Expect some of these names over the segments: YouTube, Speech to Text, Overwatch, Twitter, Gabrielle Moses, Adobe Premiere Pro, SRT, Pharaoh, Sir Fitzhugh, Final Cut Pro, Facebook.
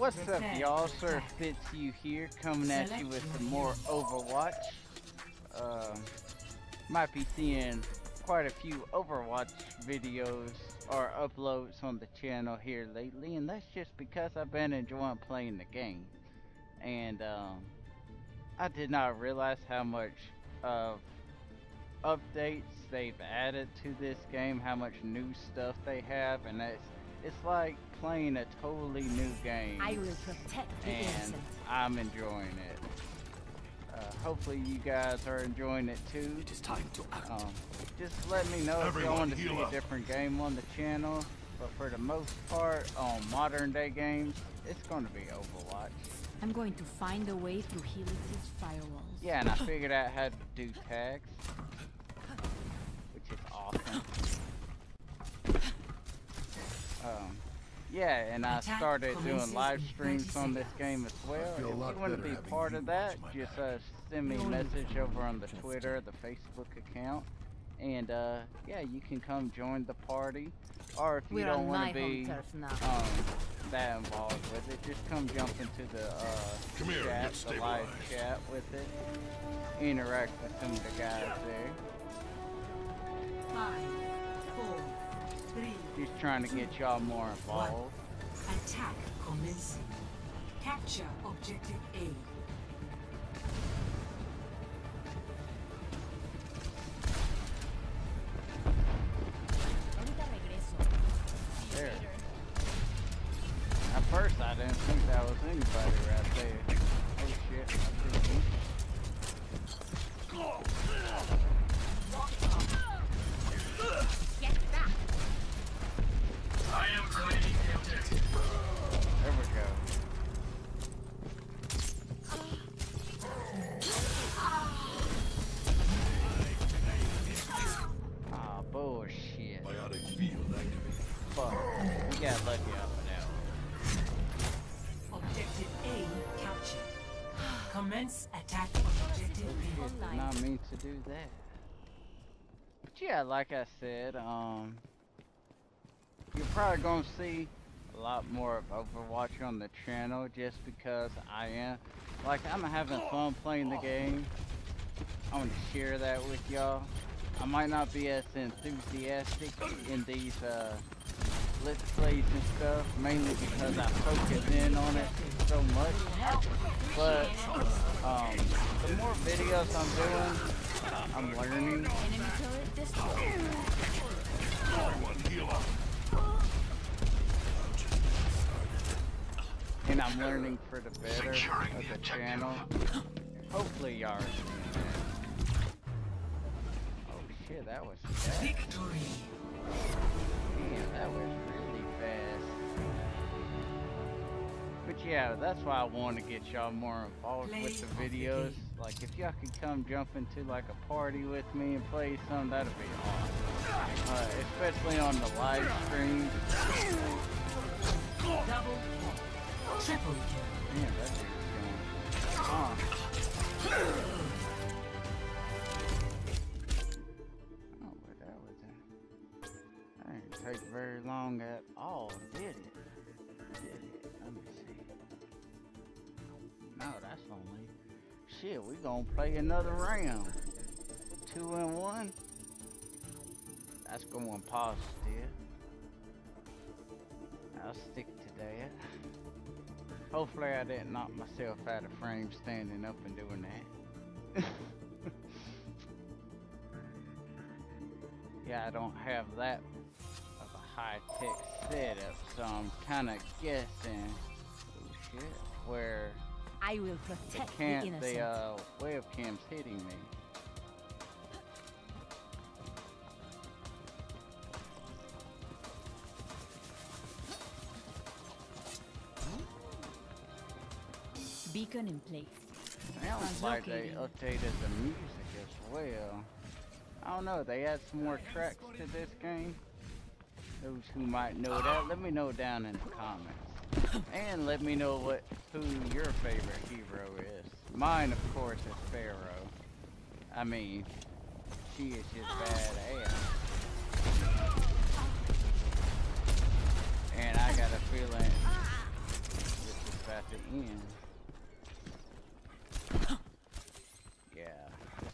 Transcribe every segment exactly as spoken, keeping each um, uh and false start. What's up, y'all? Sir Fitzhugh here, coming at you with some more Overwatch. Uh, might be seeing quite a few Overwatch videos or uploads on the channel here lately, and that's just because I've been enjoying playing the game. And um, I did not realize how much of uh, updates they've added to this game, how much new stuff they have, and that's it's like playing a totally new game, I will protect the and innocent. I'm enjoying it. Uh, hopefully you guys are enjoying it too. It is time to act. Um, just let me know Everyone if you want to see up. a different game on the channel, but for the most part, on modern day games, it's going to be Overwatch. I'm going to find a way through Helix's firewalls. Yeah, and I figured out how to do tags, which is awesome. Um, yeah, and I started doing live streams on this game as well. If you want to be part of that, just uh, send me a message over on the Twitter, the Facebook account, and uh, yeah, you can come join the party. Or if you don't want to be um, that involved with it, just come jump into the uh, chat, the live chat with it, interact with some of the guys there. Five, four, three. Just trying to get y'all more involved. One. Attack commencing. Capture objective A. There. At first I didn't think that was anybody right there. Oh shit. Get back. I am claiming the objective. There we go. Ah, bullshit. Biotic field activated. Fuck. We got lucky up and out. Objective A captured. Commence attack on objective B. I did not mean to do that. But yeah, like I said, um. you're probably gonna see a lot more of Overwatch on the channel just because I am like I'm having fun playing the game. I want to share that with y'all. I might not be as enthusiastic in these uh, let's plays and stuff, mainly because I focus in on it so much. But um, the more videos I'm doing, I'm learning. Everyone heal up. And I'm learning for the better Securing of the, the channel. Hopefully y'all are seeing that. Oh shit, that was fast. Victory. Damn, that was really fast. But yeah, that's why I want to get y'all more involved play with the videos. The like if y'all could come jump into like a party with me and play some, that'd be awesome. Uh, especially on the live stream. Double. Triple kill. Man, that dude's going on. Oh, but that was that. That didn't take very long at all, did it? Did it? Let me see. No, that's only. Shit, we gonna play another round. Two and one. That's going positive. I'll stick to that. Hopefully I didn't knock myself out of frame standing up and doing that. Yeah, I don't have that of a high-tech setup, so I'm kind of guessing oh shit, where I will protect the innocent. The uh, webcam's hitting me. Beacon in place. Sounds like they updated the music as well. I don't know, they add some more tracks to this game. Those who might know that, let me know down in the comments. And let me know what who your favorite hero is. Mine, of course, is Pharaoh. I mean, she is just badass. And I got a feeling this is the end. Yeah,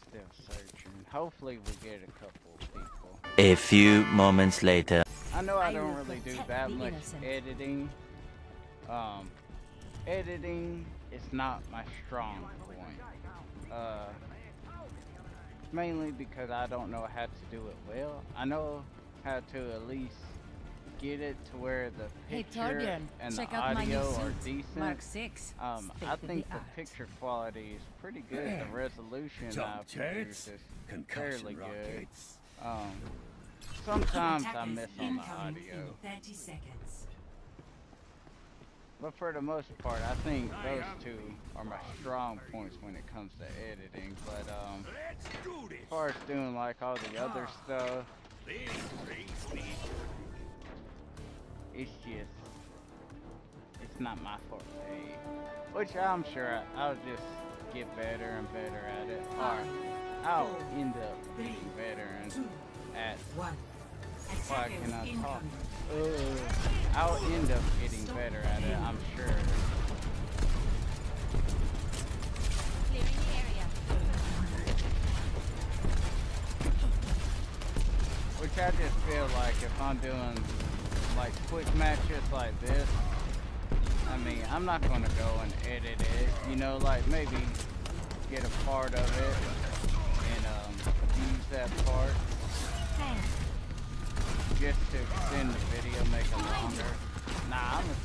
still searching. Hopefully we get a couple of people. A few moments later. I know I don't really do that much editing. Um, editing is not my strong point. Uh, mainly because I don't know how to do it well. I know how to at least get it to where the picture hey, and the audio are decent. Mark six. Um, State I think the, the picture quality is pretty good. Yeah. The resolution I produce is fairly good. Um, sometimes I miss on the audio. But for the most part, I think those two are my strong points when it comes to editing. But um, as far as doing like all the other stuff, it's just, it's not my fault, which I'm sure I'll just get better and better at it, or I'll end up being better and at why can I talk? Uh, I'll end up getting better at it, I'm sure. Which I just feel like if I'm doing like quick matches like this, I mean, I'm not gonna go and edit it, you know, like maybe get a part of it and um, use that part just to extend the video, make it longer. Nah, I'm gonna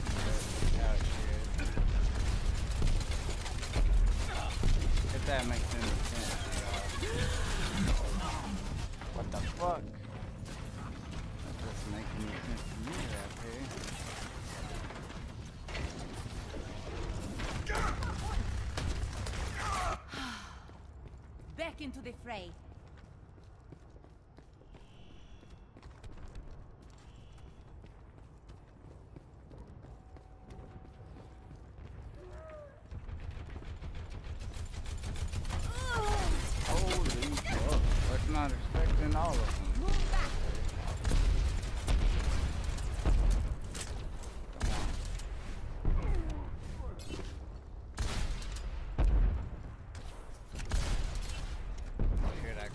how it should. If that makes any sense, y'all. What the fuck? That doesn't make any sense to me out here. Back into the fray.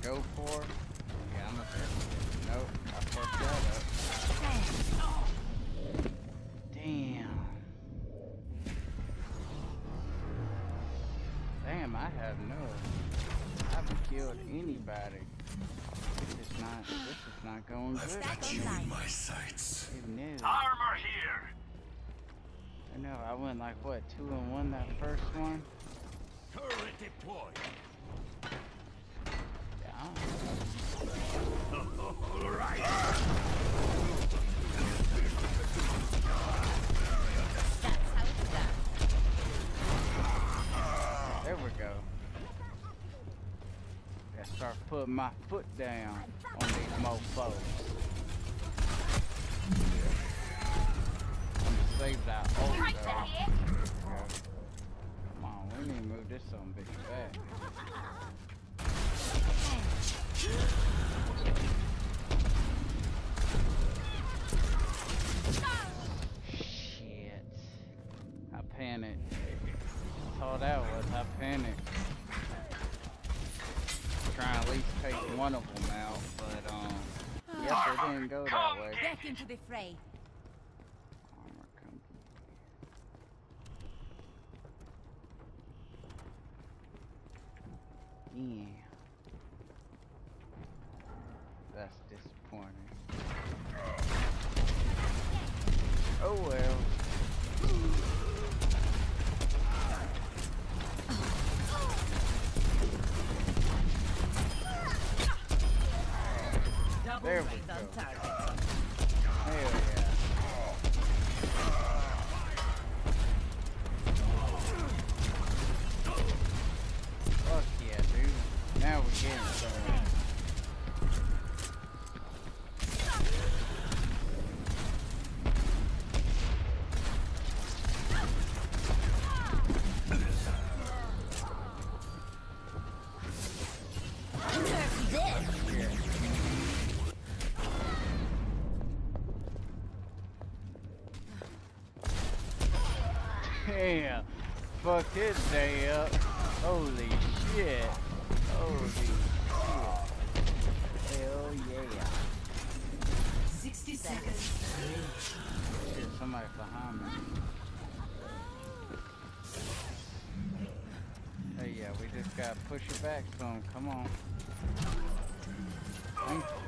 Go for it. Yeah, I'm a fair. Nope, I fucked that up. Damn. Damn, I have no. I haven't killed anybody. This is not. This is not going good. I've got you in my sights. Armor here. I know. I went like what two and one that first one. Turret deployed. There we go. I start putting my foot down on these mofos. I'm gonna save that old dog. Come on, we need to move this on big back. Panic. That's all that was. I panicked. Trying to at least take one of them out, but um, yes, it didn't go that way. Back into the fray. Armor company. Yeah. That's disappointing. Oh well. There we go. Hell yeah. Fuck yeah, dude. Now we're getting somewhere. Yeah, fuck his day up. Holy shit. Holy shit. Hell yeah. sixty seconds. Shit, somebody's behind me. Hey, yeah, we just gotta push it back some. Come on. Thank you.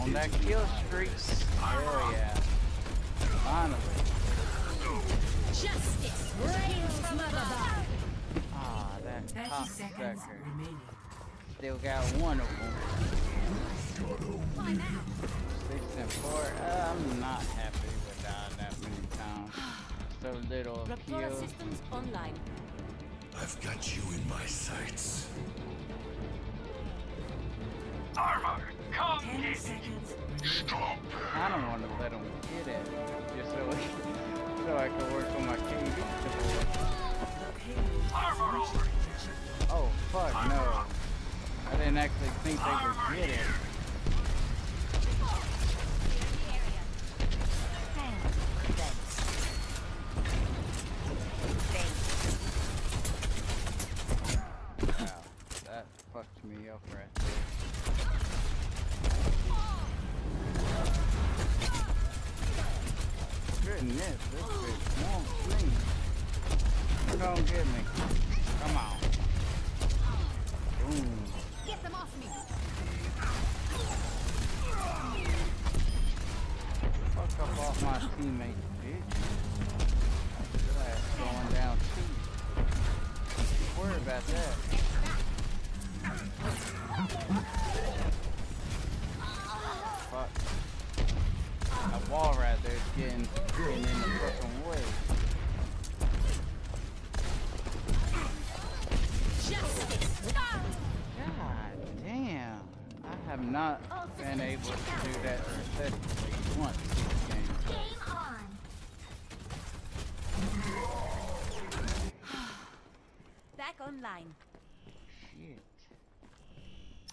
On that kill streak. Oh yeah. Finally. Justice rails from above. Ah, that cocksucker. Still got one of them. Why now? Six and four. Uh, I'm not happy with dying that many times. So little appeal. Systems online. I've got you in my sights. Armor, come get it. Stop. I don't want to let him get it. Just so, we, so I can work on my king. Armor over. Oh fuck Armor. No! I didn't actually think they Armor would get here. It. Online. Shit.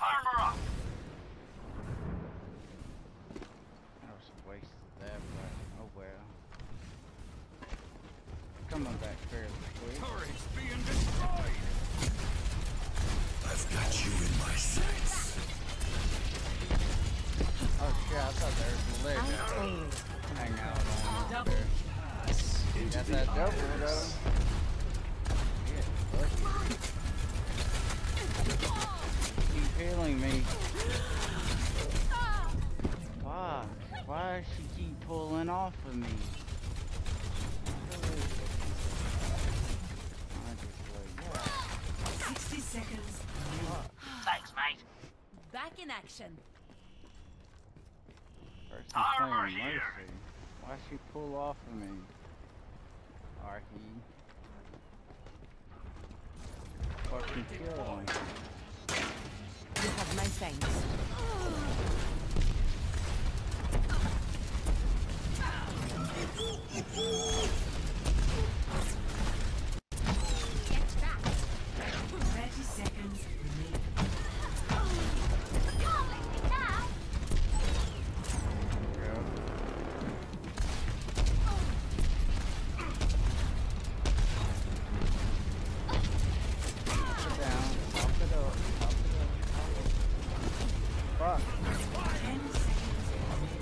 Armor up. I was wasted that, but oh well. Coming back fairly quick. Turret's being destroyed. I've got you in my sights. Oh shit! I thought there was a leg out. Hang out on double. There. That's that double though. Keep healing me. Why? Why does she keep pulling off of me? sixty seconds. Thanks, mate. Back in action. First I'm playing Mercy. Why'd she pull off of me? Or he. Fucking kill him. You have my thanks. Get back. thirty seconds remaining. Can't let me down. Fuck.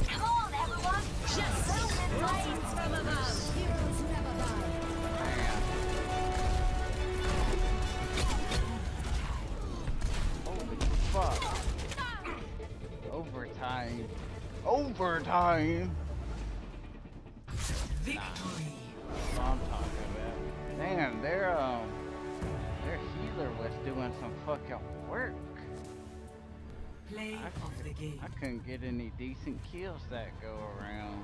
Come on, everyone! Just open lanes from above! Heroes never die! Holy fuck! Overtime! Overtime! Victory! Nah, I'm talking about. Man, their, um, their healer was doing some fucking work. Play of the game. I couldn't get any decent kills that go around.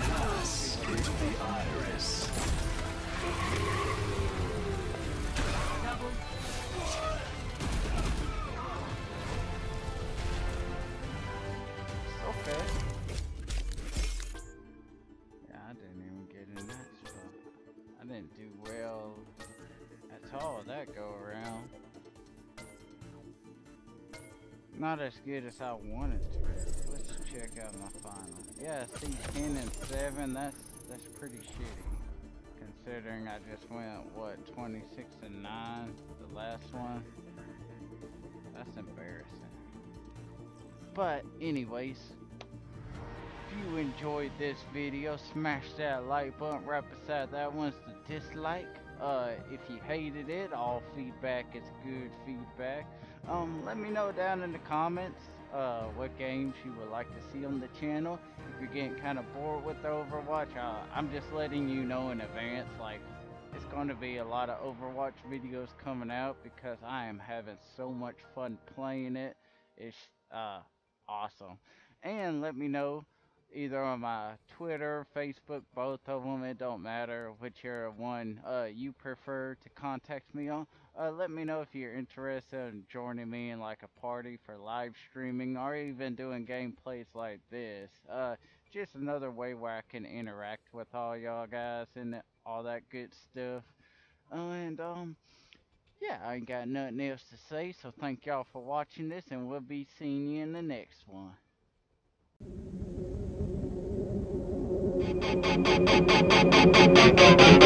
Pass into the iris. Double. Okay. Yeah, I didn't even get in that spot. I didn't do well at all that go around. Not as good as I wanted to. check out my final. Yeah, I see ten and seven. That's that's pretty shitty, considering I just went what twenty-six and nine the last one. That's embarrassing. But anyways, if you enjoyed this video, smash that like button. Right beside that one's the dislike. Uh, if you hated it, all feedback is good feedback. Um, let me know down in the comments uh, what games you would like to see on the channel. If you're getting kind of bored with Overwatch, uh, I'm just letting you know in advance. Like, it's going to be a lot of Overwatch videos coming out because I am having so much fun playing it. It's uh, awesome. And let me know either on my Twitter, Facebook, both of them, it don't matter whichever one uh, you prefer to contact me on. Uh, let me know if you're interested in joining me in like a party for live streaming or even doing gameplays like this. Uh, just another way where I can interact with all y'all guys and all that good stuff. Uh, and um, yeah, I ain't got nothing else to say, so thank y'all for watching this and we'll be seeing you in the next one. Thank you.